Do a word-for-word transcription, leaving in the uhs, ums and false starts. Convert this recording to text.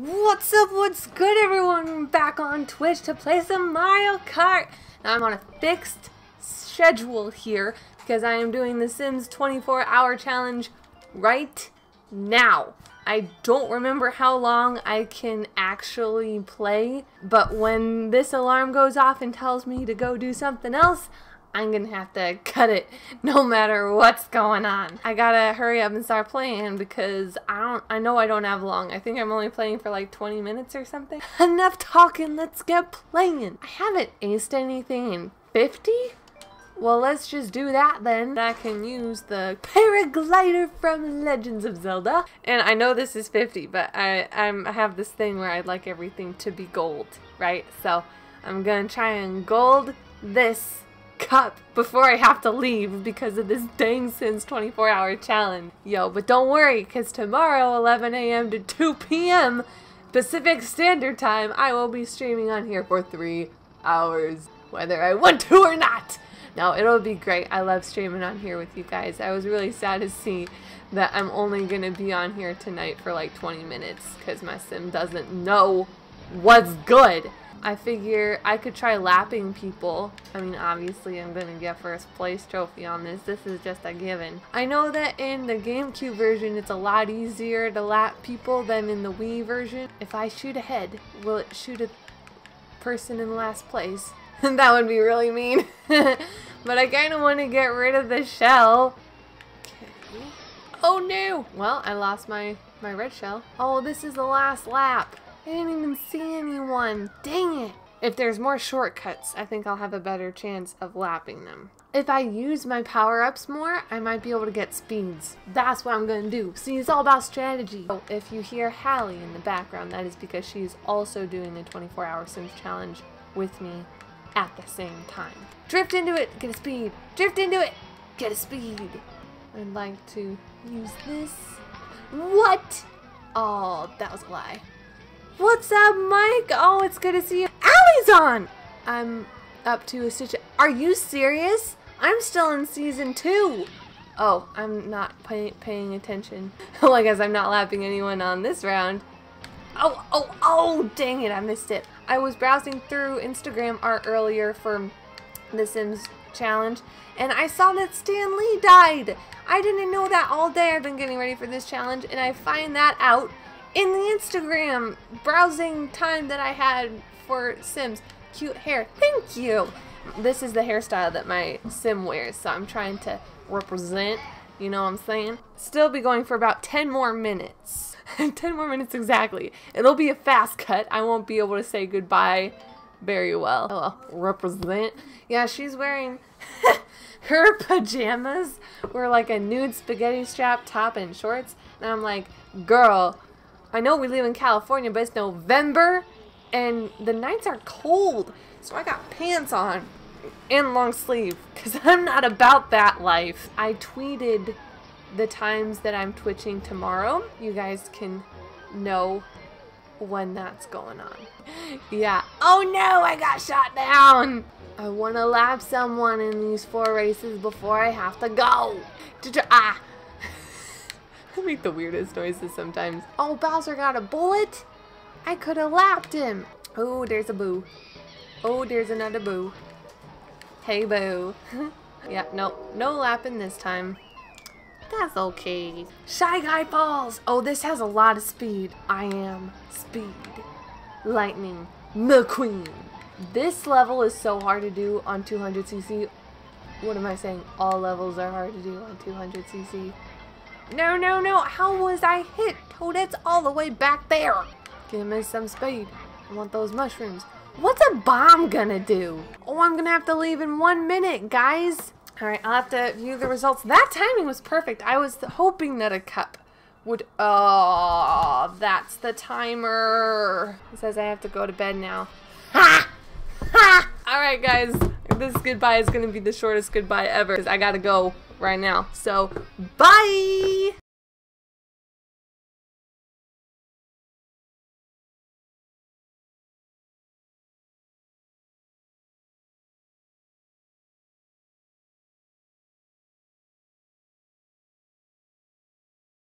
What's up, what's good everyone? I'm back on Twitch to play some Mario Kart. Now I'm on a fixed schedule here because I am doing the Sims twenty-four hour challenge right now. I don't remember how long I can actually play, but when this alarm goes off and tells me to go do something else, I'm gonna have to cut it no matter what's going on. I gotta hurry up and start playing because I don't I know I don't have long. I think I'm only playing for like twenty minutes or something. Enough talking, let's get playing. I haven't aced anything in fifty? Well, let's just do that then. I can use the paraglider from Legends of Zelda. And I know this is fifty, but I, I'm, I have this thing where I'd like everything to be gold, right? So I'm gonna try and gold this cup before I have to leave because of this dang Sims twenty-four hour challenge. Yo, but don't worry, because tomorrow eleven A M to two P M Pacific Standard Time, I will be streaming on here for three hours, whether I want to or not. No, it'll be great. I love streaming on here with you guys. I was really sad to see that I'm only going to be on here tonight for like twenty minutes because my sim doesn't know what's good. I figure I could try lapping people. I mean, obviously I'm gonna get first place trophy on this. This is just a given. I know that in the GameCube version it's a lot easier to lap people than in the Wii version. If I shoot ahead, will it shoot a person in last place? That would be really mean. But I kinda wanna get rid of the shell. Okay. Oh no! Well, I lost my, my red shell. Oh, this is the last lap. I didn't even see anyone. Dang it. If there's more shortcuts, I think I'll have a better chance of lapping them. If I use my power-ups more, I might be able to get speeds. That's what I'm gonna do. See, it's all about strategy. Oh, if you hear Hallie in the background, that is because she's also doing the twenty-four hour Sims challenge with me at the same time. Drift into it, get a speed. Drift into it, get a speed. I'd like to use this. What? Oh, that was a lie. What's up, Mike? Oh, it's good to see you. Allie's on! I'm up to a situation. Are you serious? I'm still in season two. Oh, I'm not pay paying attention. Well, I guess I'm not lapping anyone on this round. Oh, oh, oh, dang it, I missed it. I was browsing through Instagram art earlier for The Sims challenge, and I saw that Stan Lee died. I didn't know that all day. I've been getting ready for this challenge, and I find that out in the Instagram browsing time that I had for Sims. Cute hair. Thank you! This is the hairstyle that my Sim wears, so I'm trying to represent, you know what I'm saying? Still be going for about ten more minutes. ten more minutes exactly. It'll be a fast cut. I won't be able to say goodbye very well. Oh, well, represent. Yeah, she's wearing... her pajamas were like a nude spaghetti strap top and shorts, and I'm like, girl, I know we live in California, but it's November, and the nights are cold, so I got pants on and long sleeve, because I'm not about that life. I tweeted the times that I'm twitching tomorrow. You guys can know when that's going on. Yeah. Oh no, I got shot down! I want to lap someone in these four races before I have to go. Ah! I make the weirdest noises sometimes. Oh, Bowser got a bullet? I could have lapped him. Oh, there's a boo. Oh, there's another boo. Hey, boo. Yeah, no, no lapping this time. That's okay. Shy Guy falls. Oh, this has a lot of speed. I am speed. Lightning McQueen. This level is so hard to do on two hundred C C. What am I saying? All levels are hard to do on two hundred C C. No, no, no. How was I hit? Toadette's all the way back there. Give me some speed. I want those mushrooms. What's a bomb gonna do? Oh, I'm gonna have to leave in one minute, guys. All right, I'll have to view the results. That timing was perfect. I was hoping that a cup would... Oh, that's the timer. It says I have to go to bed now. Ha! Ha! All right, guys. This goodbye is gonna be the shortest goodbye ever because I gotta go right now. So, bye!